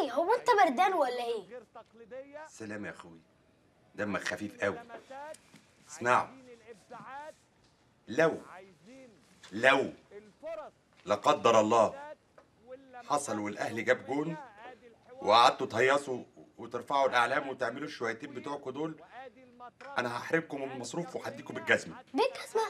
ايه هو انت بردان ولا ايه؟ سلام يا اخوي، دمك خفيف قوي. اسمعوا، لو لا قدر الله حصل والاهلي جاب جون وقعدتوا تهيصوا وترفعوا الاعلام وتعملوا الشويتين بتوعكم دول، انا هحرمكم من المصروف وهديكم بالجزمه. بالجزمه؟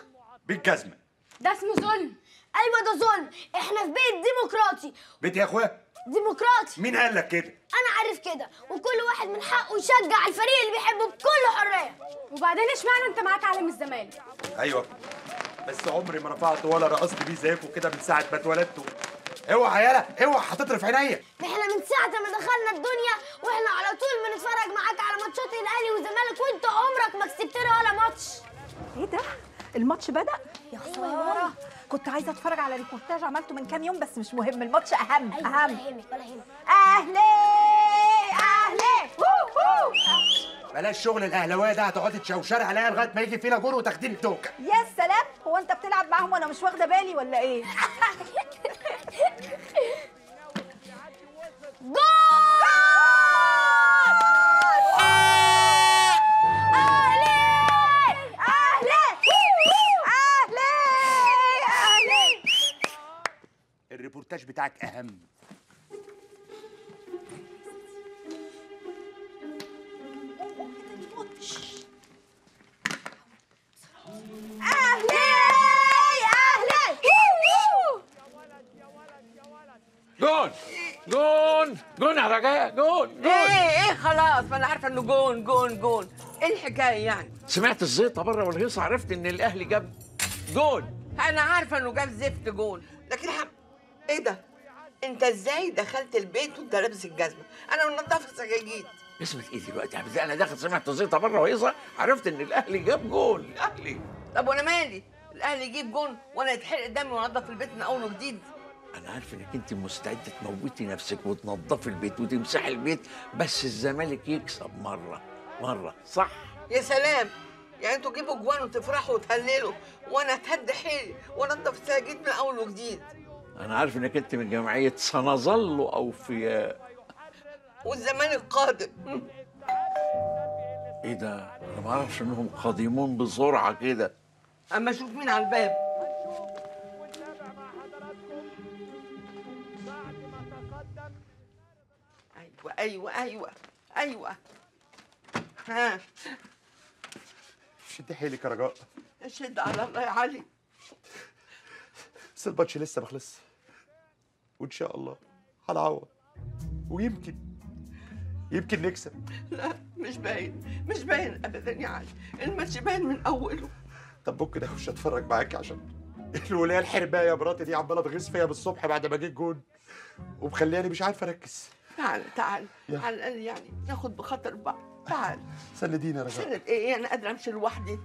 بالجزمه. ده اسمه ظلم. ايوه ده ظلم، احنا في بيت ديمقراطي. بيت يا اخويا؟ ديمقراطي. مين قال لك كده؟ انا عارف كده، وكل واحد من حقه يشجع الفريق اللي بيحبه بكل حريه. وبعدين اشمعنى انت معاك علم الزمالك؟ ايوه بس عمري ما رفعت ولا رقصت بيه زيكم كده من ساعه ما اتولدتوا. اوعى يالا اوعى، هتطرف عينيا. احنا من ساعه ما دخلنا الدنيا واحنا على طول بنتفرج معاك على ماتشات الاهلي والزمالك، وانت عمرك ما كسبتنا ولا ماتش. ايه ده؟ الماتش بدأ؟ يا خساره، كنت عايزه اتفرج على ريبورتاج عملته من كام يوم بس مش مهم، الماتش اهم. أيوة اهم. اهلي اهلي بلاش شغل الاهلاويه ده، هتقعدي تشوشر عليا لغايه ما يجي فينا جون وتاخدين التوكه. يا سلام، هو انت بتلعب معاهم وانا مش واخده بالي ولا ايه؟ الريبورتاج بتاعك أهم. أهلي أهلي جون جون جون يا رجاء، جون جون. إيه خلاص، ما أنا عارفة إنه جون جون جون. إيه الحكاية يعني؟ سمعت الزيطة بره والهيصة، عرفت إن الأهلي جاب جون. أنا عارفة إنه جاب زفت جون، لكن ايه ده؟ انت ازاي دخلت البيت وانت لابس الجزمه؟ انا منضفه السجاجيد. اسمك ايه دلوقتي؟ انا داخل سمعت زيطه بره وهيصه، عرفت ان الاهلي جاب جول. الاهلي؟ طب وانا مالي؟ الاهلي يجيب جول وانا يتحرق دمي وانضف البيت من اول وجديد؟ انا عارف انك انت مستعده تموتي نفسك وتنضفي البيت وتمسحي البيت، بس الزمالك يكسب مره صح؟ يا سلام، يعني انتوا تجيبوا جوان وتفرحوا وتهللوا وانا اتهد حيلي وانضف السجاجيد من اول وجديد. أنا عارف إنك أنت من جمعية سنظل أوفياء والزمان القادم. إيه ده؟ أنا ما أعرفش إنهم قادمون بسرعة كده. أما أشوف مين على الباب. أيوه أيوه أيوه أيوه. ها شد حيلك يا رجاء. شد على الله يا علي. بس الباتش لسه ما خلصش، وان شاء الله هنعوض ويمكن نكسب. لا مش باين ابدا يا علي، الماتش باين من اوله. طب ممكن اخش اتفرج معاكي؟ عشان الولايه الحربايه يا مراتي دي عماله تغيظ فيا من الصبح بعد ما جيت جون ومخلياني مش عارف اركز. تعال على الاقل يعني ناخد بخاطر بعض. تعال سنديني يا رجاء. سند ايه؟ انا قادره امشي لوحدي.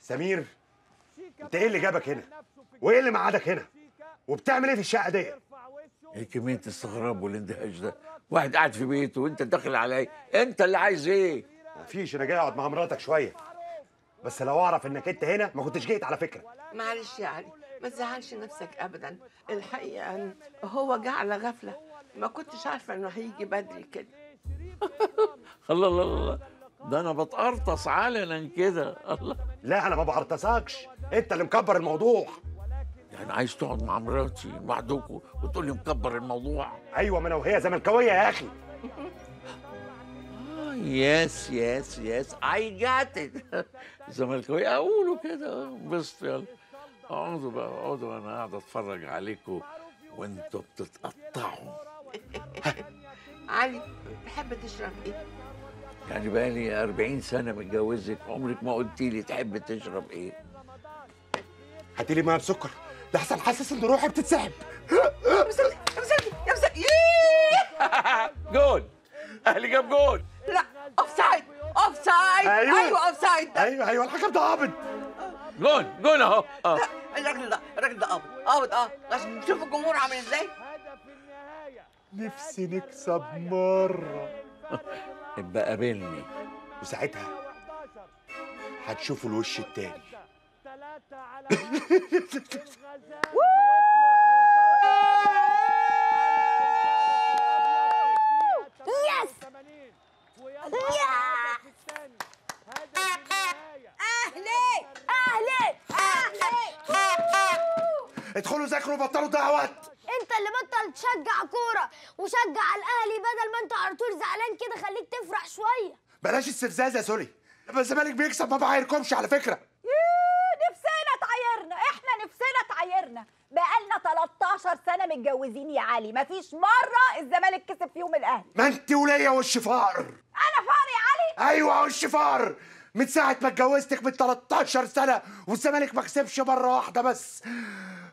سمير، انت ايه اللي جابك هنا؟ وايه اللي معادك هنا؟ وبتعمل ايه في الشقه دي؟ ايه كميه الاستغراب والاندهاش ده؟ واحد قاعد في بيته وانت داخل عليا، انت اللي عايز ايه؟ مفيش، انا جاي اقعد مع مراتك شويه، بس لو اعرف انك انت هنا ما كنتش جيت على فكره. معلش يا علي، ما تزعلش نفسك ابدا، الحقيقه هو جه على غفله، ما كنتش عارفه انه هيجي بدري كده. الله الله الله، ده انا بتقرطص علنا كده. الله، لا انا ما بعرطصكش، انت اللي مكبر الموضوع. يعني عايز تقعد مع مراتي لوحدكم وتقول لي مكبر الموضوع؟ ايوه، ما انا وهي زملكاويه يا اخي. يس اي جات ات. زملكاويه اقوله كده. بص يلا اقعدوا انا قاعد اتفرج عليكم وانتوا بتتقطعوا. علي، تحب تشرب ايه؟ يعني بقالي 40 سنة متجوزك، عمرك ما قلتي لي تحب تشرب ايه؟ هاتي لي مية بسكر، ده احسن حاسس ان روحي بتتسحب. يا مسلي جول، اهلي جاب جول. لا اوف سايد. ايوه اوف سايد. ايوه الحكم ده عبد. جول اهو. الراجل ده عبد عشان نشوف الجمهور عامل ازاي. نفسي نكسب مرة. ابقى قابلني وساعتها هتشوفوا الوش التاني. يس اهلي اهلي اهلي. ادخلوا ذاكروا وبطلوا تضيعوا وقت. انت اللي بطل تشجع كوره وشجع الاهلي، بدل ما انت على طول زعلان كده خليك تفرح شويه. بلاش السرزاز يا سوري، لما الزمالك بيكسب ما بعايركمش على فكره. نفسنا تعايرنا، احنا نفسنا تعايرنا، بقالنا 13 سنه متجوزين يا علي، مفيش مره الزمالك كسب فيهم الاهلي. ما انت وليا وش فقر. انا فقر يا علي؟ ايوه وش فقر، من ساعه ما اتجوزتك من 13 سنه والزمالك ما كسبش مره واحده بس.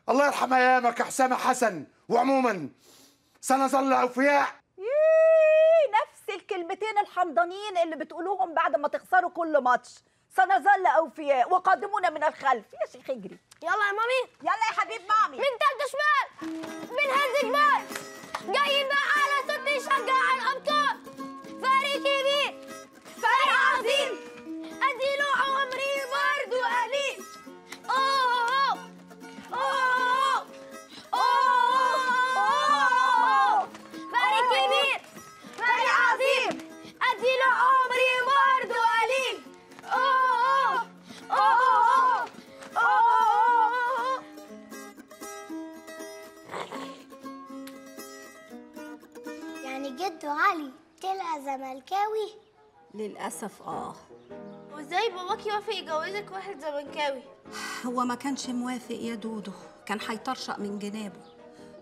الله يرحم ايامك يا حسام حسن. وعموما سنظل اوفياء. نفس الكلمتين الحمضانيين اللي بتقولوهم بعد ما تخسروا كل ماتش، سنظل اوفياء وقادمونا من الخلف. يا شيخ اجري يلا يا مامي، يلا يا حبيب مامي، من تالتة شمال من هز جبال، جايين بقى على صوت يشجع الابطال. فريق كبير، فريق عظيم، اديله عمري برضه قليل. اوه اوه اوه اوه، فريق كبير، فريق عظيم، اديله عمري برضه قليل. اوه اوه اوه. يعني جدو علي طلع زملكاوي؟ للأسف اه. وازاي باباك يوافق يجوزك واحد زملكاوي؟ هو ما كانش موافق يا دودو، كان هيطرشق من جنابه،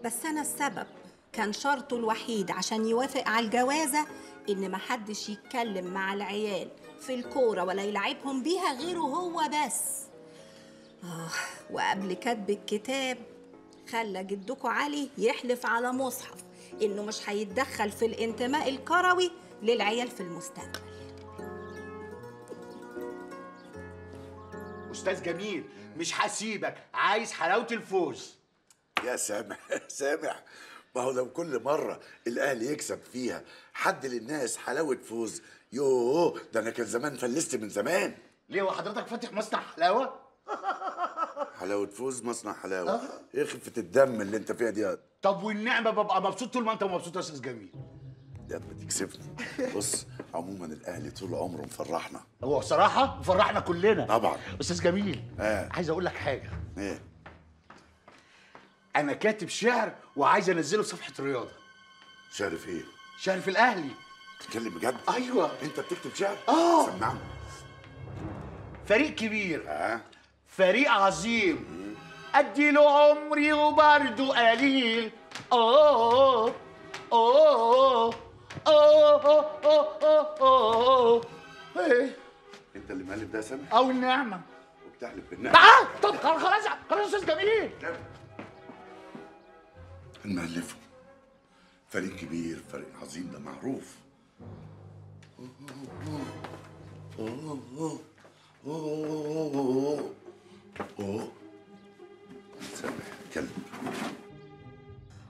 بس أنا السبب. كان شرطه الوحيد عشان يوافق على الجوازة إن محدش يتكلم مع العيال في الكورة ولا يلعبهم بيها غيره هو بس. وقبل كتب الكتاب خلى جدكو علي يحلف على مصحف إنه مش هيتدخل في الانتماء الكروي للعيال في المستقبل. أستاذ جميل مش هسيبك، عايز حلاوة الفوز. يا سامح سامح، ما هو لو كل مرة الأهلي يكسب فيها حد للناس حلاوة فوز، يوه ده أنا كان زمان فلست من زمان. ليه وحضرتك فاتح مصنع حلاوة؟ حلاوة فوز، مصنع حلاوة. إيه خفة الدم اللي أنت فيها دي؟ طب والنعمة، ببقى مبسوط طول ما أنت مبسوط يا أستاذ جميل. يا ما تكسبني. بص عموما الاهلي طول عمره مفرحنا، هو بصراحه مفرحنا كلنا طبعا. استاذ جميل عايز اقول لك حاجه. ايه؟ انا كاتب شعر وعايز انزله صفحه الرياضه. شعر في ايه؟ شعر في الاهلي. تتكلم بجد؟ ايوه. انت بتكتب شعر؟ سمعني. فريق كبير، فريق عظيم، اديله عمري وبرده قليل. اوه اوه اوه اوه اوه اوه. ايه؟ انت اللي مقلب ده يا سامح؟ او النعمه. وبتحلف بالنعمه؟ طب خلاص خلاص يا استاذ جميل. هنألفه. فريق كبير، فريق عظيم، ده معروف. اوه اوه اوه اوه. سامح كلب.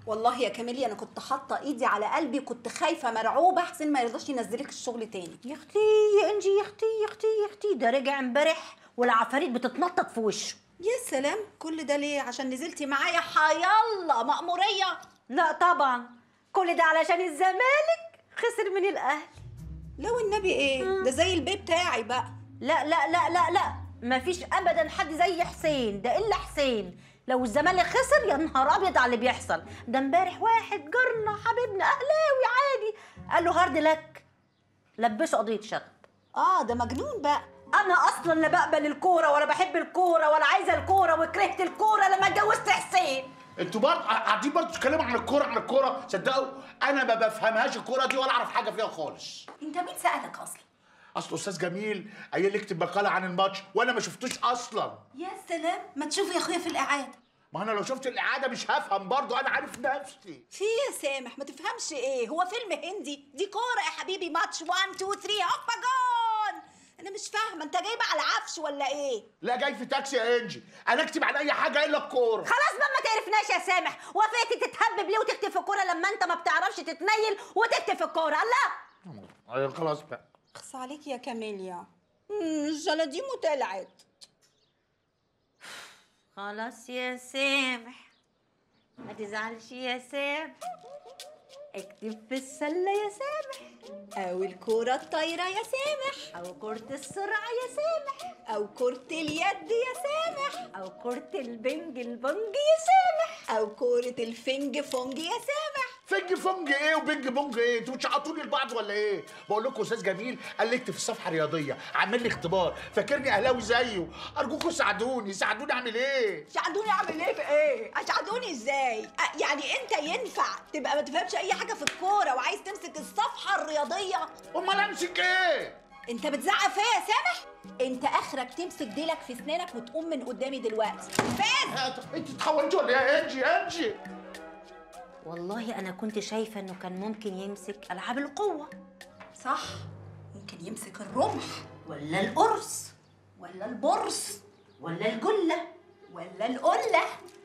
والله يا كاميليا انا كنت حاطه ايدي على قلبي، كنت خايفه مرعوبه حسين ما يرضاش ينزلك الشغل تاني. يا اختي يا انجي، يا اختي يا اختي يا اختي، ده رجع امبارح والعفاريت بتتنطط في وشه. يا سلام، كل ده ليه؟ عشان نزلتي معايا حيالله مأموريه؟ لا طبعا، كل ده علشان الزمالك خسر من الاهلي. لا والنبي ايه؟ ده زي البيت بتاعي بقى. لا لا لا لا لا، مفيش ابدا حد زي حسين ده الا حسين. لو الزمالك خسر يا نهار ابيض على اللي بيحصل ده. امبارح واحد جارنا حبيبنا اهلاوي عادي قال له هارد لك، لبسه قضيه شغب. ده مجنون بقى. انا اصلا لا بقبل الكوره ولا بحب الكوره ولا عايزه الكوره، وكرهت الكوره لما اتجوزت حسين. انتوا برضه قاعدين برضه تتكلموا عن الكوره عن الكوره، صدقوا انا ما بفهمهاش الكوره دي ولا اعرف حاجه فيها خالص. انت مين سألك اصلا؟ اصل استاذ جميل قايل لي اكتب مقاله عن الماتش وانا ما شفتوش اصلا. يا سلام، ما تشوف يا اخويا في الاعاده. ما انا لو شفت الاعاده مش هفهم برضه، انا عارف نفسي. في يا سامح ما تفهمش ايه؟ هو فيلم هندي، دي كوره يا حبيبي، ماتش 1 2 3 هوبا جون. انا مش فاهمه انت جايبه على عفش ولا ايه؟ لا جاي في تاكسي يا انجي، انا اكتب عن اي حاجه الا الكوره. خلاص بقى ما تعرفناش يا سامح، وافقت تتهبب ليه وتكتب في الكوره لما انت ما بتعرفش تتنيل وتكتب في الكوره؟ الله. خلاص بقى، أقصى عليك يا كاميليا. الجلاديم وطلعت. خلاص يا سامح، ما تزعلش يا سامح، اكتب في السله يا سامح، او الكوره الطايره يا سامح، او كره السرعه يا سامح، او كره اليد يا سامح، او كره البنج البنج يا سامح، او كره الفنج فونج يا سامح. فنج فونج ايه وبنج بونج ايه؟ انتوا بتشعطوا لي لبعض ولا ايه؟ بقول لكم استاذ جميل قال لي اكتب في الصفحه الرياضيه، عامل لي اختبار، فاكرني اهلاوي زيه، ارجوكم ساعدوني، ساعدوني اعمل ايه؟ ساعدوني اعمل ايه في ايه؟ اساعدوني ازاي؟ يعني انت ينفع تبقى ما تفهمش اي حاجه في الكوره وعايز تمسك الصفحه الرياضيه؟ امال امسك ايه؟ انت بتزعق فيا يا سامح؟ انت اخرك تمسك ديلك في اسنانك وتقوم من قدامي دلوقتي، فاز؟ انت اتحولتي ولا ايه؟ انجي انجي، والله أنا كنت شايفة إنه كان ممكن يمسك ألعاب القوة. صح، ممكن يمسك الرمح ولا القرص ولا البرص ولا الجلة ولا القلة.